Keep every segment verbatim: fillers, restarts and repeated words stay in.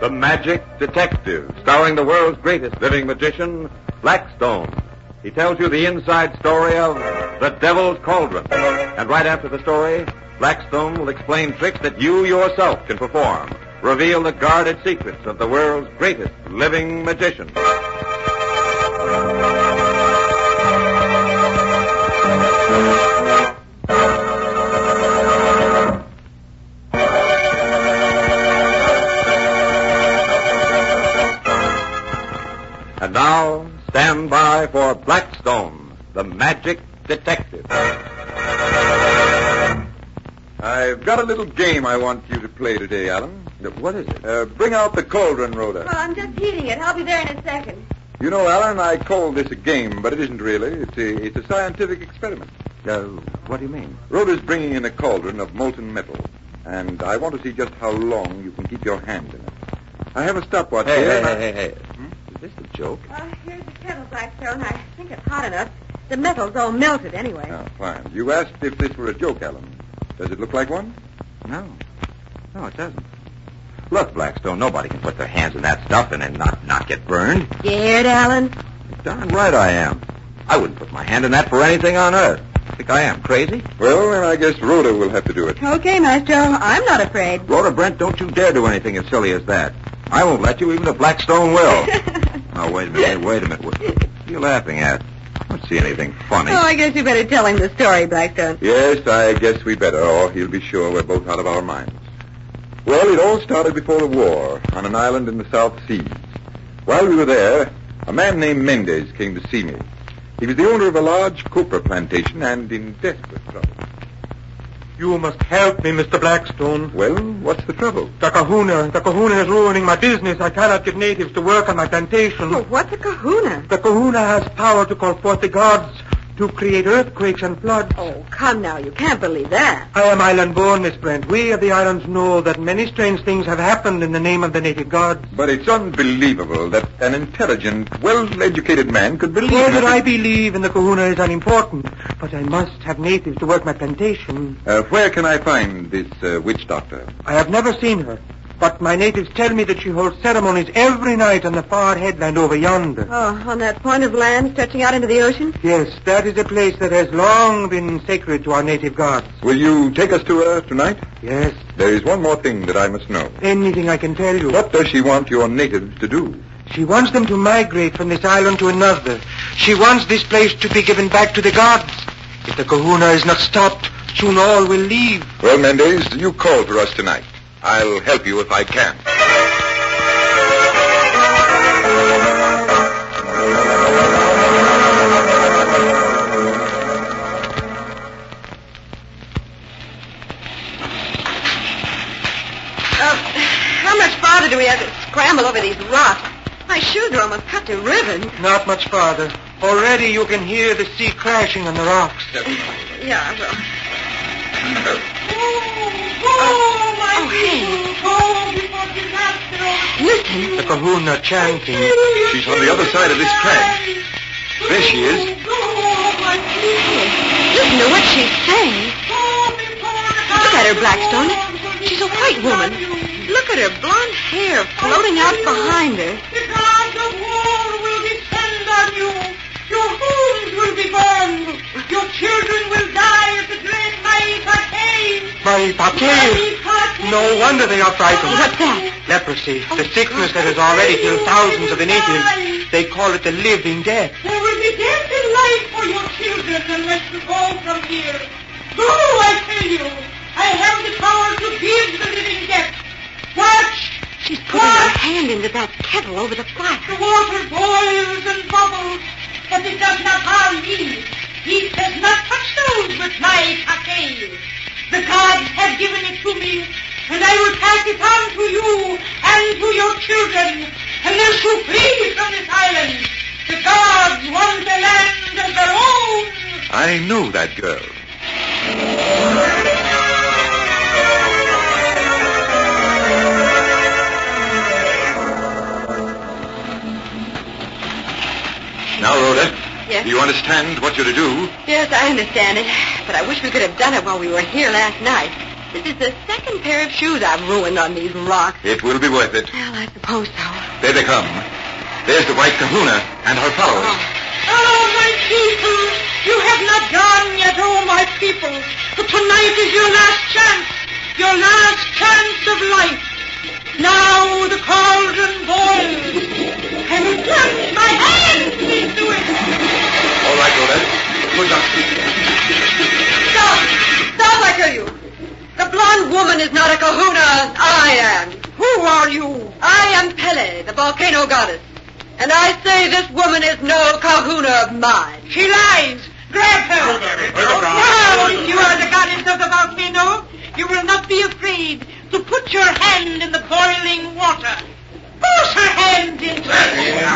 The Magic Detective, starring the world's greatest living magician, Blackstone. He tells you the inside story of The Devil's Cauldron. And right after the story, Blackstone will explain tricks that you yourself can perform. Reveal the guarded secrets of the world's greatest living magician. And now, stand by for Blackstone, the Magic Detective. I've got a little game I want you to play today, Alan. What is it? Uh, bring out the cauldron, Rhoda. Well, I'm just heating it. I'll be there in a second. You know, Alan, I call this a game, but it isn't really. It's a, it's a scientific experiment. Uh, what do you mean? Rhoda's bringing in a cauldron of molten metal, and I want to see just how long you can keep your hand in it. I have a stopwatch hey, here. Hey, I... hey, hey, hey. Hmm? Is this a joke? Uh, here's the kettle, Blackstone. I think it's hot enough. The metal's all melted anyway. Oh, fine. You asked if this were a joke, Alan. Does it look like one? No. No, it doesn't. Look, Blackstone, nobody can put their hands in that stuff and then not, not get burned. Scared, Alan? Darn right I am. I wouldn't put my hand in that for anything on earth. I think I am crazy. Well, then I guess Rhoda will have to do it. Okay, Maestro. I'm not afraid. Rhoda Brent, don't you dare do anything as silly as that. I won't let you, even if Blackstone will. Oh, wait a minute, wait a minute. What are you laughing at? I don't see anything funny. Oh, I guess you better tell him the story, Blackstone. Yes, I guess we better, or he'll be sure we're both out of our minds. Well, it all started before the war, on an island in the South Seas. While we were there, a man named Mendez came to see me. He was the owner of a large copra plantation and in desperate trouble. You must help me, Mister Blackstone. Well, what's the trouble? The kahuna. The kahuna is ruining my business. I cannot get natives to work on my plantation. Oh, what's a kahuna? The kahuna has power to call forth the gods, to create earthquakes and floods. Oh, come now. You can't believe that. I am island-born, Miss Brent. We of the islands know that many strange things have happened in the name of the native gods. But it's unbelievable that an intelligent, well-educated man could believe... Whether I believe in the kahuna is unimportant, but I must have natives to work my plantation. Uh, where can I find this uh, witch doctor? I have never seen her, but my natives tell me that she holds ceremonies every night on the far headland over yonder. Oh, on that point of land stretching out into the ocean? Yes, that is a place that has long been sacred to our native gods. Will you take us to her tonight? Yes. There is one more thing that I must know. Anything I can tell you. What does she want your natives to do? She wants them to migrate from this island to another. She wants this place to be given back to the gods. If the kahuna is not stopped, soon all will leave. Well, Mendez, you call for us tonight. I'll help you if I can. Uh, how much farther do we have to scramble over these rocks? My shoes are almost cut to ribbons. Not much farther. Already you can hear the sea crashing on the rocks. Yeah, well... Uh, Oh, hey. Listen. The kahuna chanting. She's on the other side of this crack. There she is. Listen to what she's saying. Look at her, Blackstone. She's a white woman. Look at her blonde hair floating out behind her. The clouds of war will descend on you. Your homes will be burned. Your children will die at the great Maipake. Maipake? No wonder they are frightened. What's that? Leprosy. Oh, the sickness God. That has already killed thousands of the natives. They call it the living death. There will be death and life for your children unless you go from here. Go, I tell you. I have the power to give the living death. Watch. She's putting Watch. her hand into that kettle over the fire. The water boils and bubbles, but it does not harm me. He does not touch those with my cockade. The gods have given it to me, and I will pass it on to you and to your children, unless you flee from this island. The gods want a land of their own. I know that girl. Now, Rhoda, yes? Do you understand what you're to do? Yes, I understand it, but I wish we could have done it while we were here last night. This is the second pair of shoes I've ruined on these rocks. It will be worth it. Well, I suppose so. There they come. There's the white kahuna and her followers. Oh, oh my people, you have not gone yet, oh, my people. For tonight is your last chance, your last chance of life. Now the cauldron boils. I will plunge my hands into it. All right, Loretta. Push up. Stop. Stop, I tell you. The blonde woman is not a kahuna as I am. Who are you? I am Pele, the volcano goddess. And I say this woman is no kahuna of mine. She lies. Grab her. Oh, now, you are the goddess of the volcano. You will not be afraid to put your hand in the boiling water. Force her hand into it.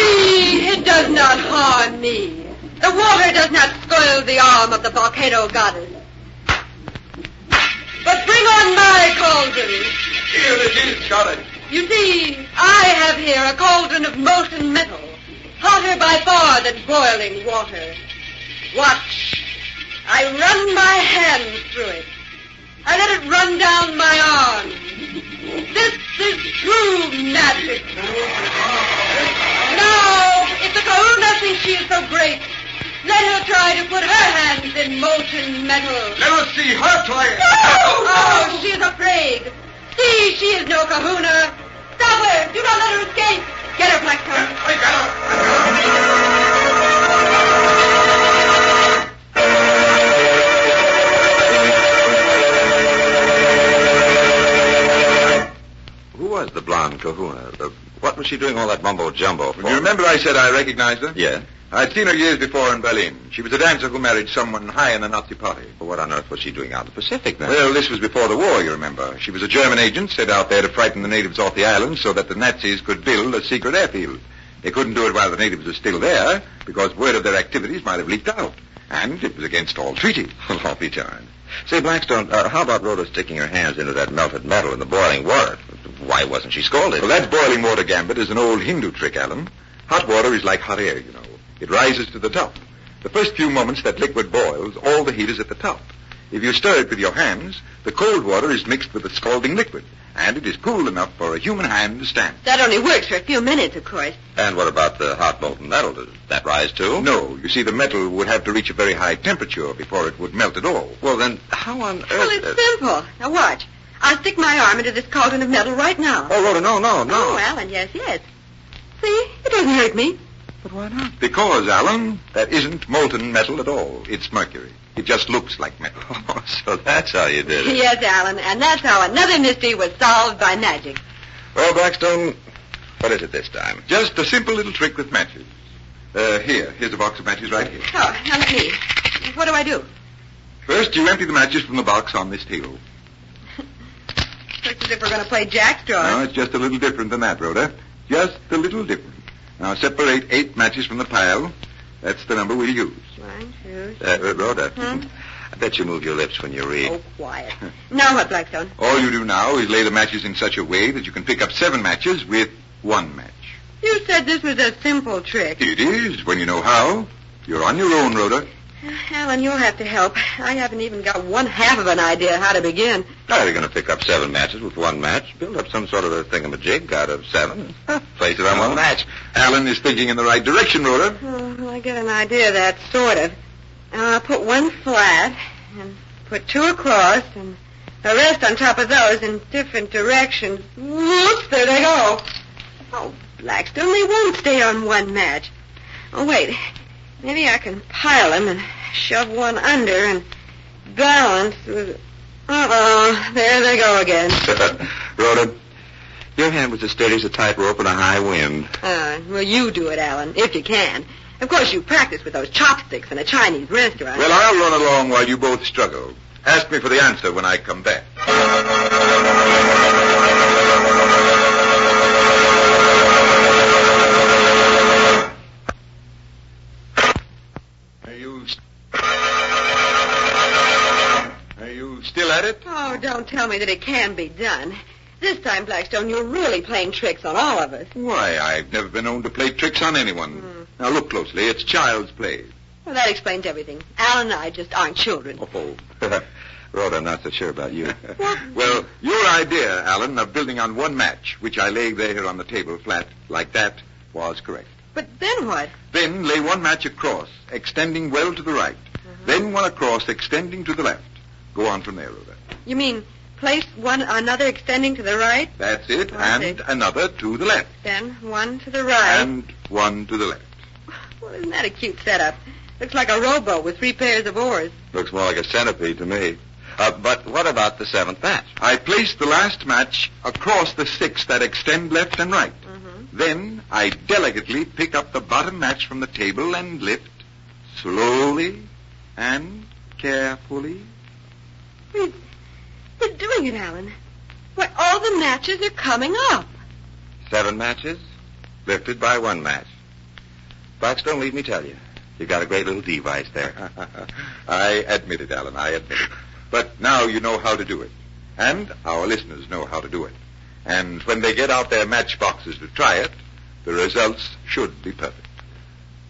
See, it does not harm me. The water does not spoil the arm of the volcano goddess. But bring on my cauldron. Here it is, Charlotte. You see, I have here a cauldron of molten metal, hotter by far than boiling water. Watch. I run my hand through it. I let it run down my arm. This is true magic. Now, if the kahuna thinks she is so great, let her try to put her hands in molten metal. Let us see her try it. No! Oh, she is afraid. See, she is no kahuna. Stop her. Do not let her escape. Get her, Blackstone. I got her. Who was the blonde kahuna? The, what was she doing all that mumbo-jumbo for? You remember I said I recognized her? Yes. I'd seen her years before in Berlin. She was a dancer who married someone high in the Nazi party. Well, what on earth was she doing out in the Pacific, then? Well, this was before the war, you remember. She was a German agent sent out there to frighten the natives off the island so that the Nazis could build a secret airfield. They couldn't do it while the natives were still there because word of their activities might have leaked out. And it was against all treaties. Well, I'll be darned. Say, Blackstone, uh, how about Rhoda sticking her hands into that melted metal in the boiling water? Why wasn't she scolded? Well, that boiling water gambit is an old Hindu trick, Alan. Hot water is like hot air, you know. It rises to the top. The first few moments that liquid boils, all the heat is at the top. If you stir it with your hands, the cold water is mixed with the scalding liquid, and it is cool enough for a human hand to stand. That only works for a few minutes, of course. And what about the hot molten metal? Does that rise, too? No. You see, the metal would have to reach a very high temperature before it would melt at all. Well, then, how on earth... Well, it's uh... simple. Now, watch. I'll stick my arm into this cauldron of metal right now. Oh, Rhoda, no, no, no. Oh, Alan, yes, yes. See, it doesn't hurt me. But why not? Because, Alan, that isn't molten metal at all. It's mercury. It just looks like metal. Oh, so that's how you did it. Yes, Alan, and that's how another mystery was solved by magic. Well, Blackstone, what is it this time? Just a simple little trick with matches. Uh, here, here's a box of matches right here. Oh, now let me. What do I do? First, you empty the matches from the box on this table. Looks as if we're going to play Jackstraw. No, it's just a little different than that, Rhoda. Just a little different. Now, separate eight matches from the pile. That's the number we'll use. One, two, three. Uh, Rhoda, huh? I bet you move your lips when you read. Oh, quiet. Now what, Blackstone? All you do now is lay the matches in such a way that you can pick up seven matches with one match. You said this was a simple trick. It is, when you know how. You're on your own, Rhoda. Uh, Alan, you'll have to help. I haven't even got one half of an idea how to begin. Now you're going to pick up seven matches with one match, build up some sort of a thingamajig out of seven, huh, place it on one match. Alan is thinking in the right direction, Rhoda. Oh, well, I get an idea of that, sort of. I'll put one flat and put two across and the rest on top of those in different directions. Whoops, there they go. Oh, Blackstone, they won't stay on one match. Oh, wait. Maybe I can pile them and shove one under and balance with... Uh-oh, there they go again. Rhoda, your hand was as sturdy as a tightrope in a high wind. Uh, well, you do it, Alan, if you can. Of course, you practice with those chopsticks in a Chinese restaurant. Well, I'll run along while you both struggle. Ask me for the answer when I come back. Oh, don't tell me that it can be done. This time, Blackstone, you're really playing tricks on all of us. Why, I've never been known to play tricks on anyone. Mm. Now, look closely. It's child's play. Well, that explains everything. Al and I just aren't children. Oh, Rhoda, not so sure about you. Well, your idea, Alan, of building on one match, which I laid there on the table flat, like that, was correct. But then what? Then lay one match across, extending well to the right. Mm-hmm. Then one across, extending to the left. Go on from there, Rhoda. You mean place one another extending to the right? That's it, oh, and another to the left. Then one to the right. And one to the left. Well, isn't that a cute setup? Looks like a rowboat with three pairs of oars. Looks more like a centipede to me. Uh, but what about the seventh match? I placed the last match across the six that extend left and right. Mm-hmm. Then I delicately pick up the bottom match from the table and lift slowly and carefully. We're, we're doing it, Alan. Why, all the matches are coming up. Seven matches lifted by one match. Blackstone, leave me tell you. You've got a great little device there. I admit it, Alan, I admit it. But now you know how to do it. And our listeners know how to do it. And when they get out their matchboxes to try it, the results should be perfect.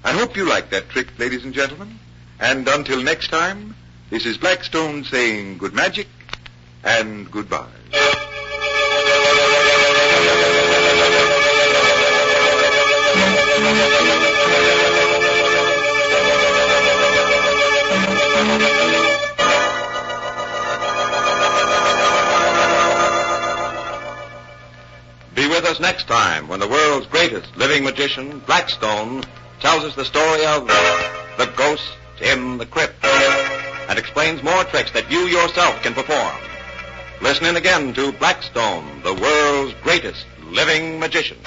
I hope you like that trick, ladies and gentlemen. And until next time, this is Blackstone saying good magic and goodbye. Next time, when the world's greatest living magician, Blackstone, tells us the story of the ghost in the crypt and explains more tricks that you yourself can perform. Listen in again to Blackstone, the world's greatest living magician.